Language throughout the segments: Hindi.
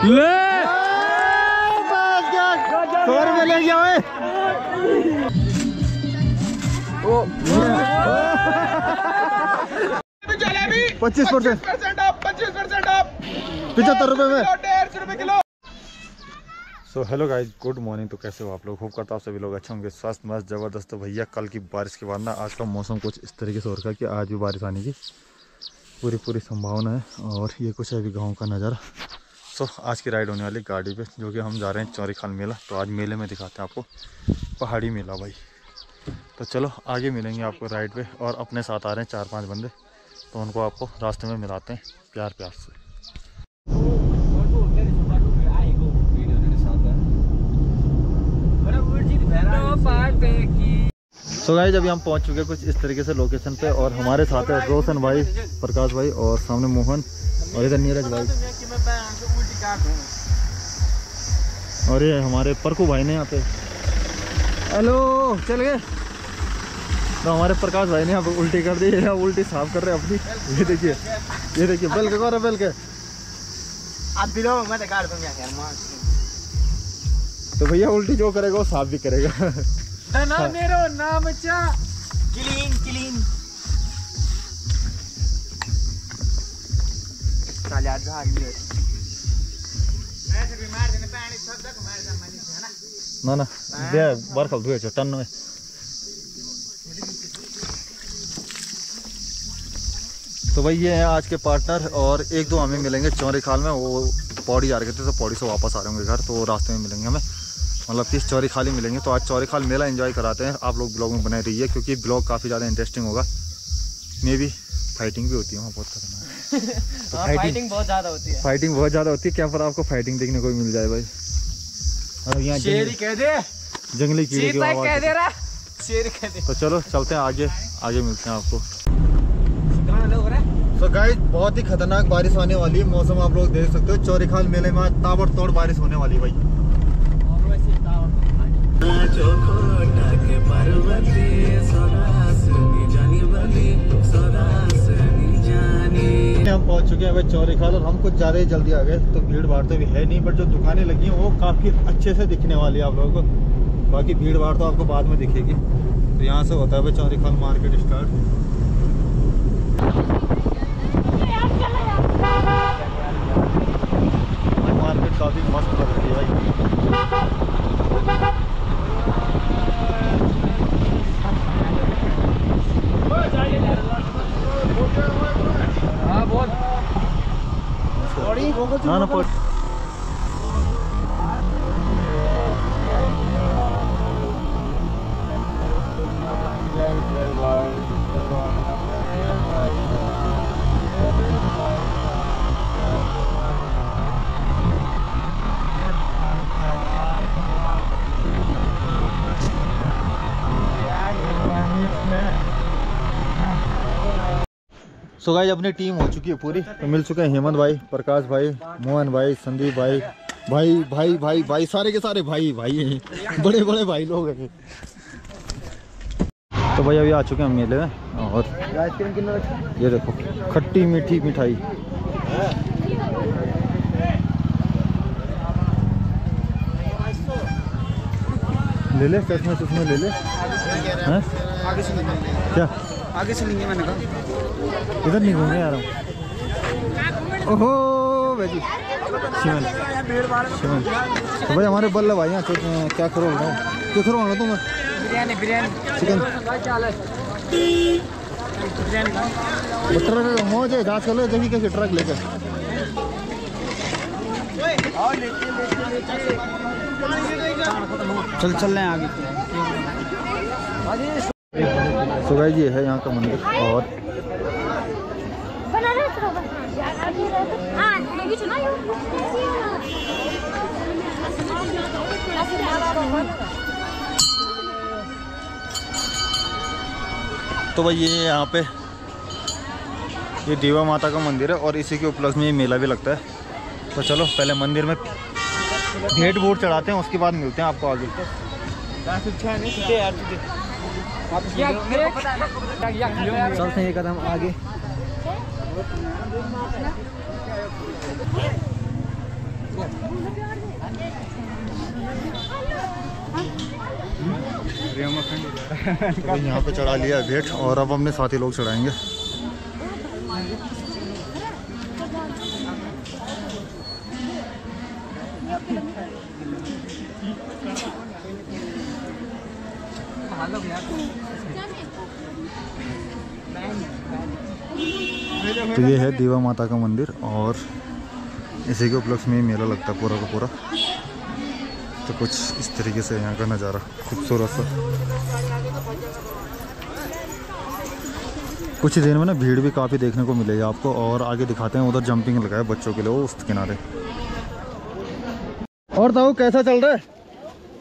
ले ले गया ओ 25% आप 25% आप 75 रुपए में 150 रुपए किलो। So hello guys, good morning. तो कैसे हो आप लोग? होप करता हूँ सभी लोग अच्छे होंगे, स्वास्थ्य मस्त ज़बरदस्त। तो भैया कल की बारिश के बाद ना आज का मौसम कुछ इस तरीके से हो रखा है कि आज भी बारिश आने की पूरी संभावना है। और ये कुछ है अभी गाँव का नज़ारा। सो आज की राइड होने वाली गाड़ी पे, जो कि हम जा रहे हैं चौरीखाल मेला। तो आज मेले में दिखाते हैं आपको पहाड़ी मेला भाई। तो चलो आगे मिलेंगे आपको राइड पे। और अपने साथ आ रहे हैं 4-5 बंदे, तो उनको आपको रास्ते में मिलाते हैं प्यार से। तो गाइस अभी हम पहुंच चुके हैं कुछ इस तरीके से लोकेशन पे। और हमारे साथ है रोशन भाई, प्रकाश भाई और सामने मोहन और इधर नीरज भाई और ये हमारे परकू भाई ने यहाँ पे हेलो चल गए। तो हमारे प्रकाश भाई ने यहाँ पे उल्टी कर दी है, उल्टी साफ कर रहे हैं अपनी। ये देखिए, ये देखिए बेल के बेल के। तो भैया उल्टी जो करेगा वो साफ भी करेगा। ना ना मेरो नाम चा क्लीन क्लीन साला जा गया मैं से बीमार जने पानी सब तक मार जा मानी है ना ना ना दे बरखा धुए छ टन में। तो भाई ये है आज के पार्टनर। और एक दो हमें मिलेंगे चौरीखाल में, वो पौड़ी जा रहे थे तो पौड़ी से वापस आ रहे होंगे घर, तो रास्ते में मिलेंगे हमें, मतलब कि चौरीखाल ही मिलेंगे। तो आज चौरीखाल मेला एंजॉय कराते हैं। आप लोग ब्लॉग में बने रहिए क्योंकि ब्लॉग काफ़ी ज़्यादा इंटरेस्टिंग होगा। मे भी फाइटिंग भी होती है वहाँ बहुत खतरनाक। तो फाइटिंग बहुत ज़्यादा होती है, फाइटिंग बहुत ज़्यादा होती है। क्या पर आपको फाइटिंग देखने को भी मिल जाए भाई। और यहाँ जंगली कीड़े की। तो चलो चलते हैं आगे, आगे मिलते हैं आपको। तो गाइस बहुत ही खतरनाक बारिश आने वाली है, मौसम आप लोग देख सकते हो। चौरीखाल मेले में ताबड़तोड़ बारिश होने वाली है भाई। हम पहुंच चुके हैं भाई चौरीखाल और हम कुछ ज़्यादा ही जल्दी आ गए, तो भीड़ भाड़ तो भी है नहीं, बट जो दुकानें लगी हैं वो काफ़ी अच्छे से दिखने वाली है आप लोगों को। बाकी भीड़ भाड़ तो आपको बाद में दिखेगी। तो यहाँ से होता है भाई चौरीखाल मार्केट स्टार्ट। मार्केट काफ़ी मस्त लग रही है भाई। ना ना पहुंच। सो गाइस अपनी टीम हो चुकी है पूरी। तो मिल चुके हैं हेमंत भाई, प्रकाश भाई, मोहन भाई, संदीप भाई, भाई भाई भाई भाई सारे के सारे भाई भाई हैं, बड़े बड़े भाई लोग हैं। तो भाई अभी आ चुके हैं मेले में। और ये देखो खट्टी मीठी मिठाई। ले ले चश्मे चश्मे ले ले हैं क्या आगे से लेंगे। मैंने कहा इधर नहीं घूमने आ रहा हूँ। ओहो भाई शिवन शिवन। तो भाई हमारे बल्ला भाई यहाँ क्या करो क्या करो ना तुम बिरयानी बिरयानी चिकन ट्रक मौज है जाँच कर लो जबकि कैसे ट्रक लेकर। चल चल रहे हैं आगे। तो गाइस ये है यहाँ का मंदिर। और तो भाई ये यहाँ पे ये देवा माता का मंदिर है और इसी के उपलक्ष्य में ये मेला भी लगता है। तो चलो पहले मंदिर में भेंट वोट चढ़ाते हैं, उसके बाद मिलते हैं आपको आगे। चलते हैं एक कदम आगे। तो यहाँ पे चढ़ा लिया वेट और अब हमने साथी लोग चढ़ाएंगे। तो ये है देवा माता का मंदिर और इसी के उपलक्ष्य में मेला लगता है पूरा का पूरा। तो कुछ इस तरीके से यहाँ का नज़ारा खूबसूरत सा। कुछ ही देर में ना भीड़ भी काफ़ी देखने को मिलेगी आपको। और आगे दिखाते हैं, उधर जंपिंग लगाया बच्चों के लिए वो उस किनारे। और ताऊ कैसा चल रहा है?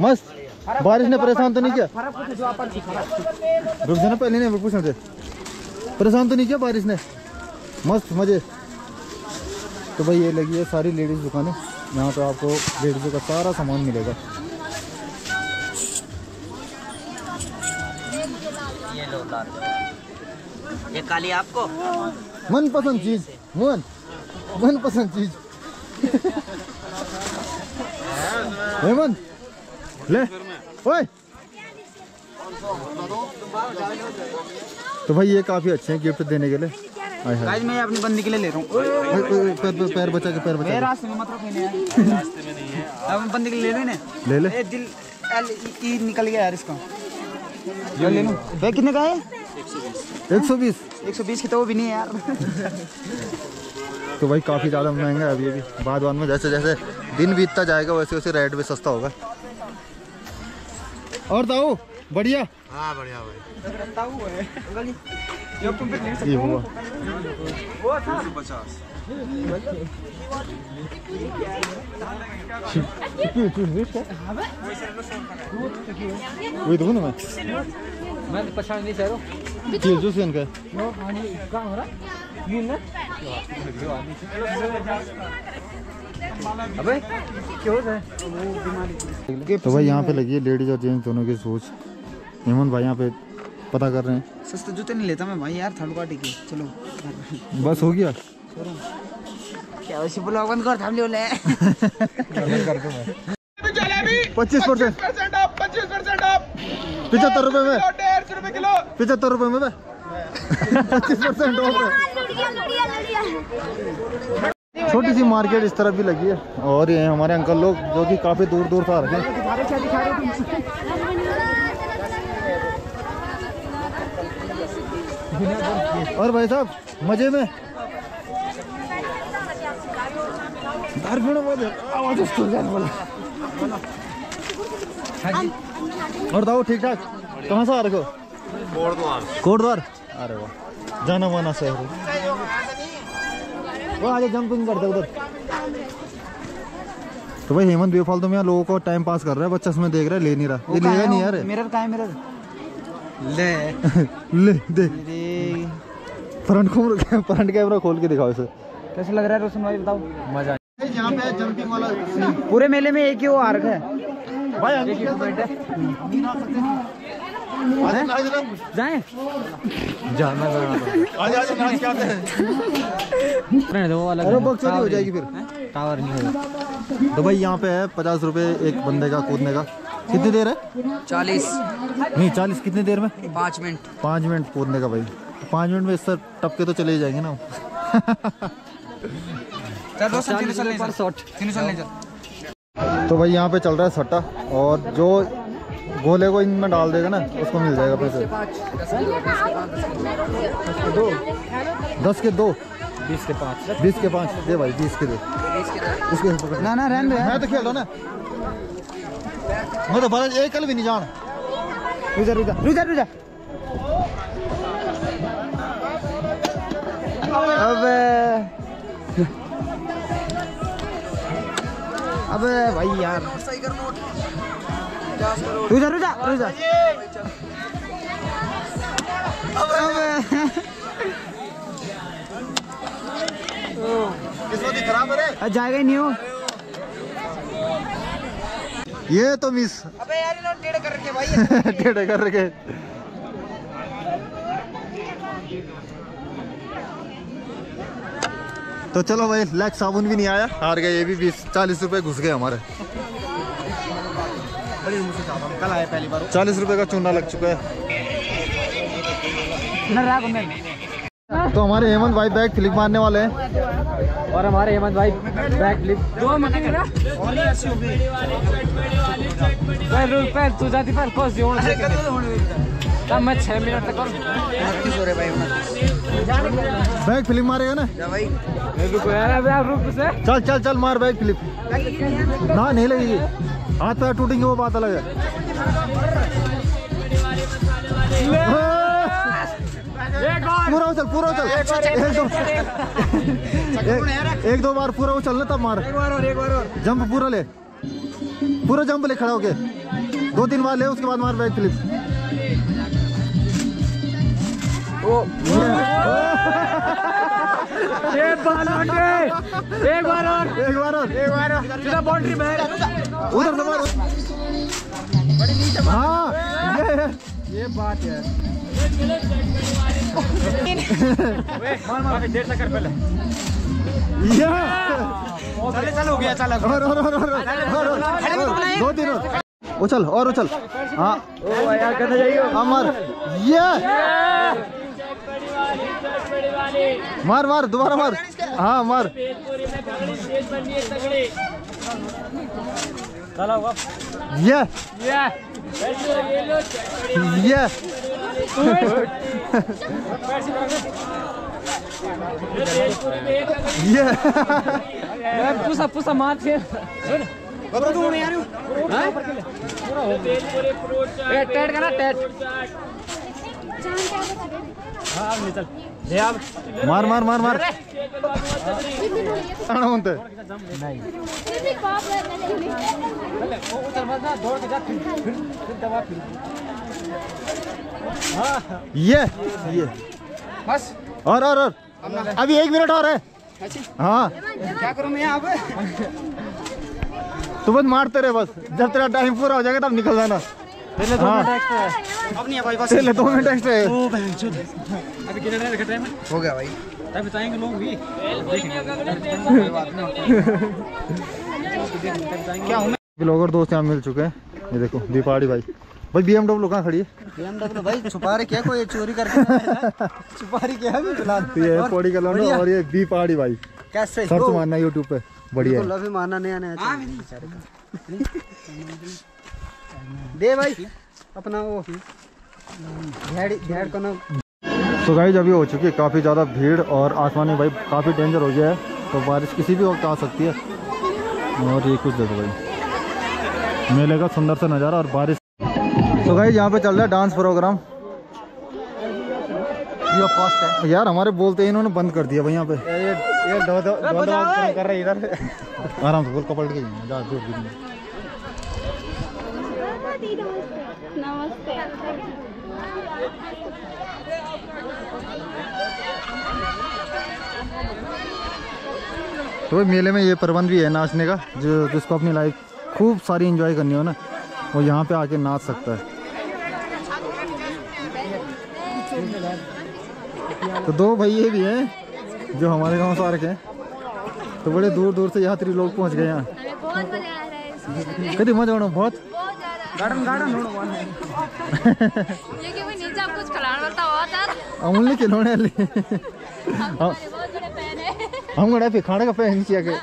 मस्त? बारिश ने परेशान तो नहीं किया? रुक जाना, पहले नहीं पूछना थे। परेशान तो नहीं किया बारिश ने? मस्त मज़े। तो भाई ये लगी है सारी लेडीज़ दुकानें, यहाँ पे आपको लेडीज़ों का सारा सामान मिलेगा। ये लो लाल, ये काली आपको मनपसंद चीज, मनपसंद चीज। हेमंत ले ओए। तो भाई ये काफी अच्छे हैं गिफ्ट देने के लिए। गाइस मैं अपनी बंदी के लिए ले रहा हूँ। पैर बचा के, पैर बचा के। रास्ते में मत रखो इन्हें, रास्ते में नहीं है। अब बंदी के लिए ले लेने, ले ले। ये दिल एलई निकल गया यार इसका, ये ले लूँ। बैग कितने का है? 120। 120 की तो वो भी नहीं है यार। तो भाई काफ़ी ज़्यादा महंगा है अभी अभी। बाद में जैसे जैसे दिन बीतता जाएगा वैसे वैसे रेट भी सस्ता होगा। और ताऊ बढ़िया? हाँ बढ़िया भाई। ये हुआ वही दूँ ना मैं पहचान नहीं चाह रहा हूँ। जूस इनका अबे क्यों है? तो भाई यहाँ पे लगी है लेडीज और जेंट्स दोनों की सोच। हेमंत भाई यहाँ पे पता कर रहे हैं। सस्ते जूते नहीं लेता मैं भाई यार, थर्ड पार्टी के। चलो बस हो गया क्या? वैसे ब्लॉगन कर थाम ले ले कर दो मैं 25% आप 25% आप 75 रुपए में 150 रुपए किलो 75 रुपए में 25% ऑफ। छोटी सी मार्केट इस तरफ भी लगी है। और ये हमारे अंकल लोग जो कि काफ़ी दूर दूर से आ रहे हैं। और भाई साहब मज़े में और दाऊ ठीक ठाक? कहाँ से आ रहे हो? कोटद्वार। अरे वाह, जाना माना शहर। वो आगे जंपिंग करते उधर। तो भाई हेमंत बेफाल तो मैं लोगों को टाइम पास कर रहा है। बच्चा इसमें देख रहा है, ले नहीं रहा। ये लेगा नहीं यार। मिरर कहाँ है? मिरर ले ले देख। फ्रंट कैमरा खोल के दिखाओ इसे, कैसा लग रहा है रोशन भाई बताओ। मजा यहाँ पे जंपिंग वाला पूरे मेले में एक ही वो आ रखा है भाई। जाए जाना हो जाएगी फिर टावर नहीं होगा। तो भाई यहाँ पे है 50 रुपए एक बंदे का कूदने का। कितनी देर है? 40 नहीं 40। कितनी देर में? 5 मिनट। 5 मिनट कूदने का भाई। 5 मिनट में इस सर टप के तो चले ही जाएंगे ना। तो भाई यहाँ पे चल रहा है सट्टा और जो गोले को इनमें डाल देगा ना उसको मिल जाएगा पैसे। 10 के 2, 20 के 5, 20 के 5 दे भाई। 20 के 2 उसके ना ना रहने दे। मैं तो खेल रहा ना, मैं तो भारत एक कल भी नहीं जान। रुक जा। अबे भाई यार रुजा। जाएगा ही नहीं हो ये तो मिस। अबे यार इन्होंने टेढ़े कर रखे भाई, टेढ़े कर रखे। तो चलो भाई, लाख साबुन भी नहीं आया, हार गए ये भी। 40 रुपए घुस गए हमारे। बड़े दूर से खाता हूँ, कल आया पहली बार। 40 रुपए का चूना लग चुका है। तो हमारे हेमंत भाई बैग फ्लिप मारने वाले हैं और हमारे हेमंत भाई बैग फ्लिप मैं 6 मिनट तक हो रहे भाई। बैग फ्लिप मारेगा ना भाई, चल चल चल मार बैग फ्लिप। ना नहीं लगेगी, हाथ पैर टूटेंगे वो बात अलग है। पूरा उछल, पूरा उछल, एक दो बार पूरा उछलना तब मार। जंप पूरा ले, पूरा जंप ले खड़ा होके 2-3 बार ले, उसके बाद मार बैक फ्लिप। एक बार और बाउंड्री में उधर से मार। हाँ ये बात है। मार देर तक कर पहले। चल हो गया, चल और 2-3 उछल और उछल। हाँ अमर ये मार मार दोबारा मार। हाँ मार पूसा मार फिर। मार मार मार मार नहीं। ये बस और अभी 1 मिनट और है। हाँ क्या करूँ मैं यहाँ पे, तो बस मारते रहे बस, जब तेरा टाइम पूरा हो जाएगा तब निकल जाना। पहले 2 मिनट एक्स्ट्रा है, अब नहीं है भाई, बस पहले 2 मिनट एक्स्ट्रा है। ओ बहनचोद अभी कितना टाइम रखा, टाइम हो गया भाई, टाइम बताएंगे लोग भी क्या। हमें ब्लॉगर दोस्त यहाँ मिल चुके हैं, ये देखो दीपाड़ी भाई। भाई BMW कहाँ खड़ी है? BMW भाई छुपा रहे क्या, कोई चोरी करके छुपा रही क्या है फिलहाल। ये पौड़ी का लौंडा और ये दीपाड़ी भाई, कैसे सर्च मारना YouTube पे, बढ़िया है। लव ही माना नहीं आने दे भाई अपना वो को ना। तो गाइस अभी हो चुकी है काफ़ी ज़्यादा भीड़ और आसमान में भाई काफ़ी डेंजर हो गया है, तो बारिश किसी भी वक्त आ सकती है। और ये कुछ देखो भाई मेले का सुंदर सा नज़ारा और बारिश। तो गाइस यहाँ पे चल रहा है डांस प्रोग्राम। यार हमारे बोलते ही इन्होंने बंद कर दिया भाई यहाँ पे। ये दो कर रहे इधर आराम से बोल, कपड़ के जा दूर दूर में। नमस्ते तो भाई मेले में ये प्रबंध भी है नाचने का, जो जिसको अपनी लाइफ खूब सारी एंजॉय करनी हो ना, वो यहाँ पे आके नाच सकता है। तो 2 भैया भी हैं जो हमारे गांव से आ रखे हैं, तो बड़े दूर दूर से यात्री लोग पहुंच गए यहाँ। कभी मजा आना बहुत गार्डन गार्डन ये कि नीचे आप कुछ खिलाने वाला हुआ था, उनले खिलौने ले। हम गड़े पे खाने का पैन किया के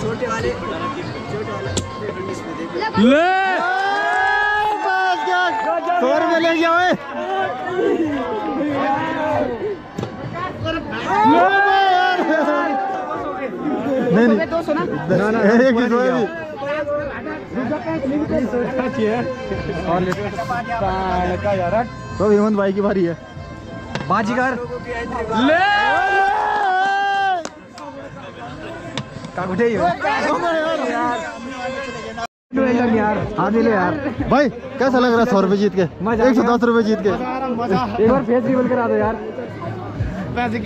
छोटे वाले ले तोर में ले गया है। नहीं 200 ना एक भी दो है और लड़का यार। तो हेमंत भाई की बारी है, बाजीगर ले कागुटे यार यार। भाई कैसा लग रहा है 100 रुपए जीत के, 110 रुपए जीत के? एक बार फेस रिवील करा दो यार। अच्छा जी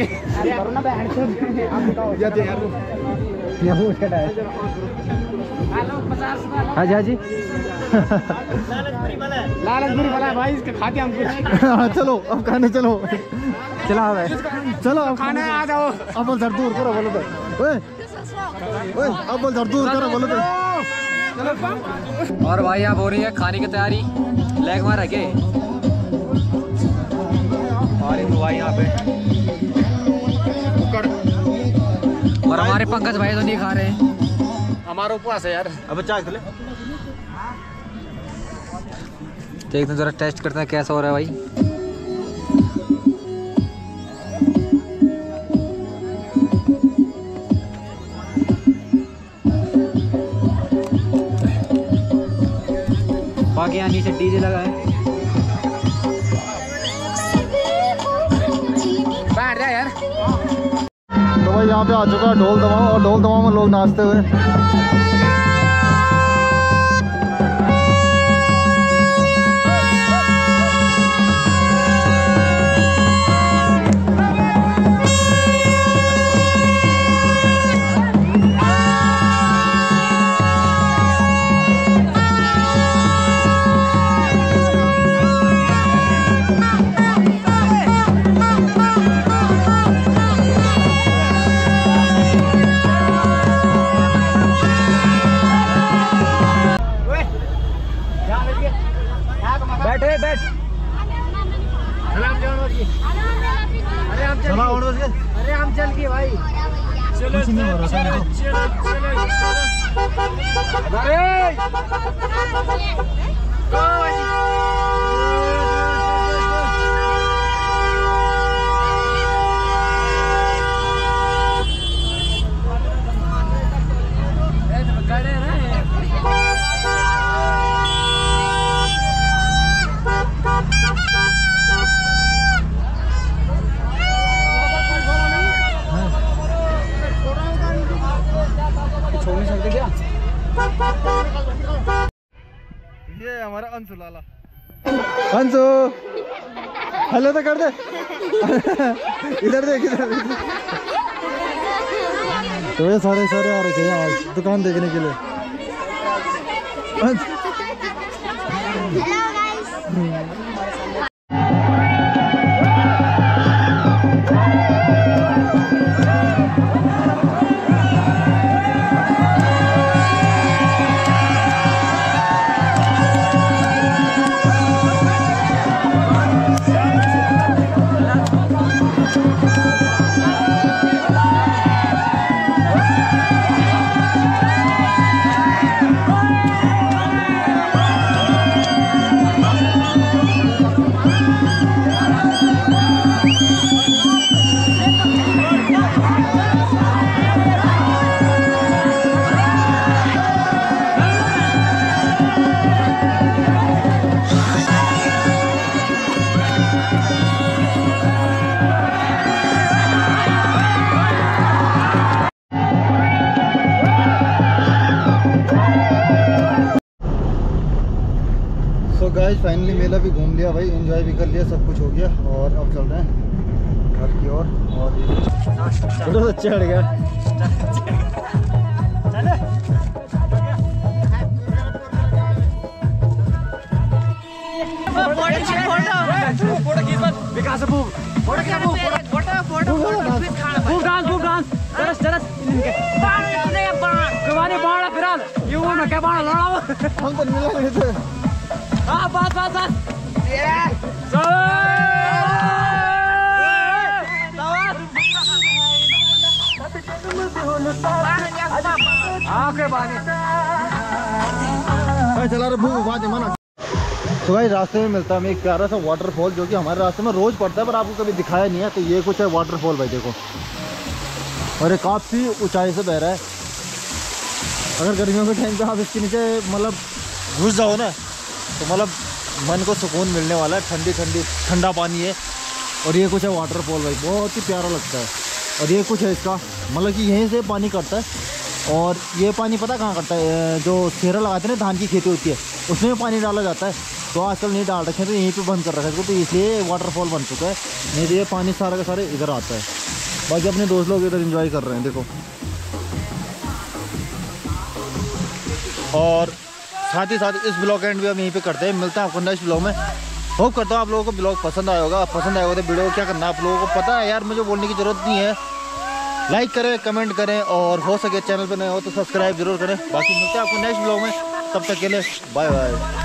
भाई इसके खाते हम कुछ। चलो अब खाने चलो, चला चलो खाना आ जाओ। अब सर दूर करो बोलो तो और भाई यहाँ हो रही है खाने की तैयारी, लेग मार रखे और भाई यहाँ पे और हमारे पंकज भाई तो नहीं खा रहे हैं, हमारा उपवास है यार। अब चाय ले देखते हैं, जरा टेस्ट करते हैं कैसा हो रहा है भाई। बाकी यहाँ नीचे डीजे लगा है, बैठ जा यार। तो भाई यहाँ पे आ चुका है ढोल दमाऊ, और ढोल दमाऊ में लोग नाचते हुए। अंशु हेलो तो कर दे, इधर देख इधर। तो ये सारे सारे आ रहे थे आज दुकान देखने के लिए। गाइस फाइनली मेला भी घूम लिया भाई, एंजॉय भी कर लिया, सब कुछ हो गया और अब चल रहे हैं घर की ओर। और ये चढ़ गया फोटो आ बात बात बात ये चला रे भूख बात माना। तो भाई रास्ते में मिलता हमें एक प्यारा सा वाटरफॉल, जो कि हमारे रास्ते में रोज पड़ता है पर आपको कभी दिखाया नहीं है। तो ये कुछ है वाटरफॉल भाई, देखो, और ये काफ़ी ऊंचाई से बह रहा है। अगर गर्मियों के टाइम पे आप इसके नीचे मतलब घुस जाओ ना तो मतलब मन को सुकून मिलने वाला है। ठंडी ठंडी ठंडा पानी है, और ये कुछ है वाटरफॉल भाई, बहुत ही प्यारा लगता है। और ये कुछ है इसका मतलब कि यहीं से पानी कटता है, और ये पानी पता कहाँ कटता है, जो सेहरा लगाते हैं ना, धान की खेती होती है, उसमें भी पानी डाला जाता है। तो आजकल नहीं डाल रखे तो यहीं पर बंद कर रखा है, तो इसलिए वाटरफॉल बन चुका है, नहीं तो ये पानी सारा का सारा इधर आता है। बाकी अपने दोस्त लोग इधर इन्जॉय कर रहे हैं देखो। और साथ ही साथ इस ब्लॉग एंड भी हम यहीं पे करते हैं, मिलता है आपको नेक्स्ट ब्लॉग में। होप करता हूँ आप लोगों को ब्लॉग पसंद आया होगा। पसंद आया होगा तो वीडियो को क्या करना है, आप लोगों को पता है यार, मुझे बोलने की जरूरत नहीं है। लाइक करें, कमेंट करें और हो सके चैनल पर नए हो तो सब्सक्राइब जरूर करें। बाकी मिलते हैं आपको नेक्स्ट ब्लॉग में, तब तक के लिए बाय बाय।